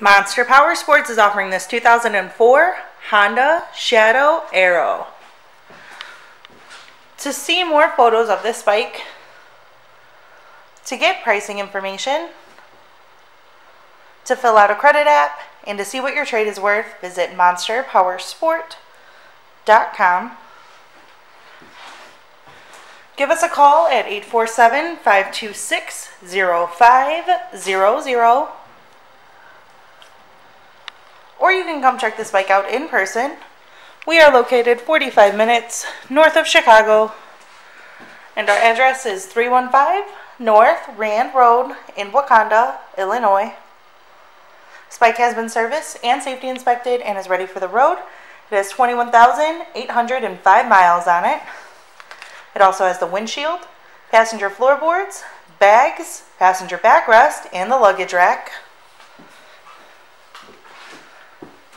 Monster Power Sports is offering this 2004 Honda Shadow Aero. To see more photos of this bike, to get pricing information, to fill out a credit app, and to see what your trade is worth, visit MonsterPowerSport.com. Give us a call at 847-526-0500. Or you can come check this bike out in person. We are located 45 minutes north of Chicago, and our address is 315 North Rand Road in Wakanda, Illinois. This bike has been serviced and safety inspected and is ready for the road. It has 21,805 miles on it. It also has the windshield, passenger floorboards, bags, passenger backrest, and the luggage rack.